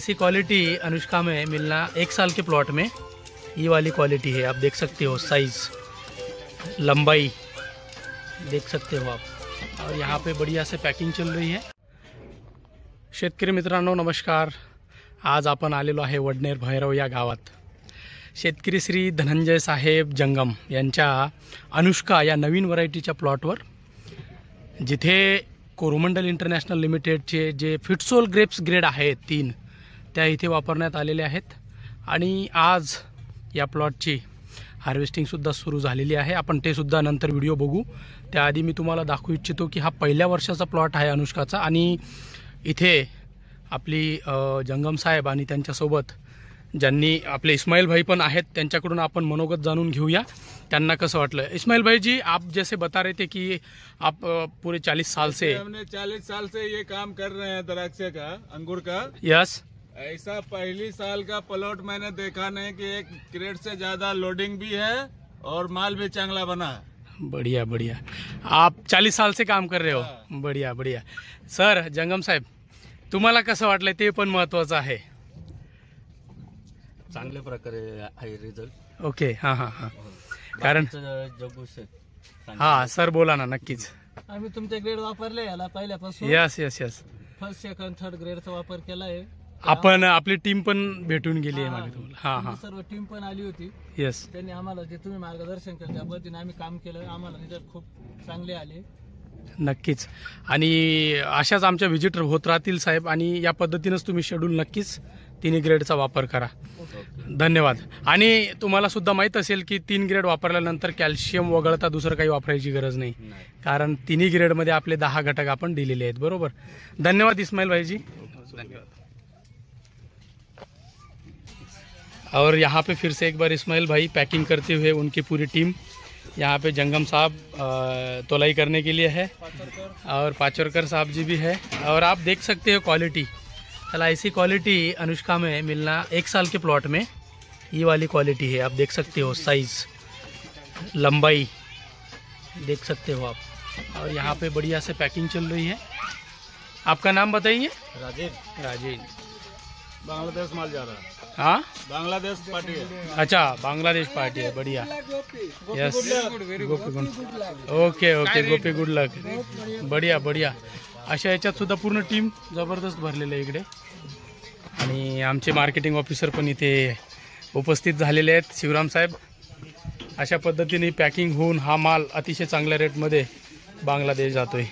ऐसी क्वालिटी अनुष्का में मिलना एक साल के प्लॉट में ये वाली क्वालिटी है। आप देख सकते हो साइज, लंबाई देख सकते हो आप। और यहाँ पे बढ़िया से पैकिंग चल रही है। शेतकरी मित्रांनो नमस्कार। आज आपण आलेलो आहे वडनेर भैरव या गावात। शेतकरी श्री धनंजय साहेब जंगम यांच्या अनुष्का या नवीन व्हरायटीच्या प्लॉटवर, जिथे कोरोमंडल इंटरनॅशनल लिमिटेडचे जे फिटसोल ग्रेप्स ग्रेड आहेत 3 त्या इथे वापरण्यात आलेले आहेत। आणि आज या प्लॉटची हार्वेस्टिंगसुद्धा सुरू झालेली आहे। आपण ते सुद्धा नंतर व्हिडिओ बघू। त्याआधी मी तुम्हाला दाखवू इच्छितो की हा पहिल्या वर्षाचा प्लॉट आहे अनुष्काचा। आणि इथे आपली जंगम साहेब आणि त्यांच्यासोबत ज्यांनी आपले इस्माइल भाई पण आहेत त्यांच्याकडून आपण मनोगत जाणून घेऊया, त्यांना कसं वाटलं। इस्माइल भाई जी, आप जैसे बता रहे थे कि आप पूरे 40 साल से, हमने 40 साल से ये काम कर रहे हैं द्राक्ष का, अंगूर का। यस, ऐसा पहली साल का प्लॉट मैंने देखा नहीं कि एक क्रेट से ज्यादा लोडिंग भी है और माल भी चांगला बना। बढ़िया बढ़िया, आप 40 साल से काम कर रहे हो। बढ़िया बढ़िया। सर जंगम साहेब, तुम्हाला कसं वाटलं ते पण महत्त्वाचं आहे। चांगल्या प्रकारे आहे रिझल्ट। ओके, हां हां हां, कारण हां सर बोला ना। नक्कीच आम्ही तुमचे ग्रेड वापरले याला पहिल्यापासून। Yes yes yes, first second third ग्रेडचा वापर केला आहे आपण। आपली टीम पण भेटून गेली आहे मागे तुम्हाला। हां हां, सर्व टीम पण आली होती। यस, त्यांनी आम्हाला जे तुम्ही मार्गदर्शन केलं त्याबद्दल आम्ही काम केलं, आम्हाला रिझल्ट खूप चांगले आले। नक्कीच, आणि अशाच आमच्या व्हिजिटर होत राहतील साहेब। आणि या पद्धतीनेच तुम्ही शेड्यूल नक्कीच 3 ग्रेडचा वापर करा। धन्यवाद। आणि तुम्हाला सुद्धा माहीत असेल की 3 ग्रेड वापरल्यानंतर कॅल्शियम वगळता दुसरं काही वापरायची गरज नाही, कारण 3 ग्रेडमध्ये आपले 10 घटक आपण दिलेले आहेत, बरोबर। धन्यवाद इस्माइल भाईजी, धन्यवाद। और यहाँ पे फिर से एक बार इस्माइल भाई पैकिंग करते हुए, उनकी पूरी टीम यहाँ पे जंगम साहब तोलाई करने के लिए है और पांचवरकर साहब जी भी है। और आप देख सकते हो क्वालिटी, चला ऐसी क्वालिटी अनुष्का में मिलना एक साल के प्लॉट में ये वाली क्वालिटी है। आप देख सकते हो साइज, लंबाई देख सकते हो आप। और यहाँ पे बढ़िया से पैकिंग चल रही है। आपका नाम बताइए। राजेंद्र। राजेंद्र, बांग्लादेश माल जा रहा है। हाँ, बांग्लादेश पार्टी है। अच्छा, बांग्लादेश पार्टी है, बढ़िया। Yes, okay okay, Gopi good luck. बढ़िया बढ़िया। अशा याच्यात सुद्धा पूर्ण टीम जबरदस्त भरलेली आहे इकडे। आणि आमचे मार्केटिंग ऑफिसर पण इथे उपस्थित झालेले आहेत, शिवराम साहेब। अशा पद्धतीने पॅकिंग होऊन हा माल अतिशय चांगल्या रेटमध्ये बांग्लादेश जातोय।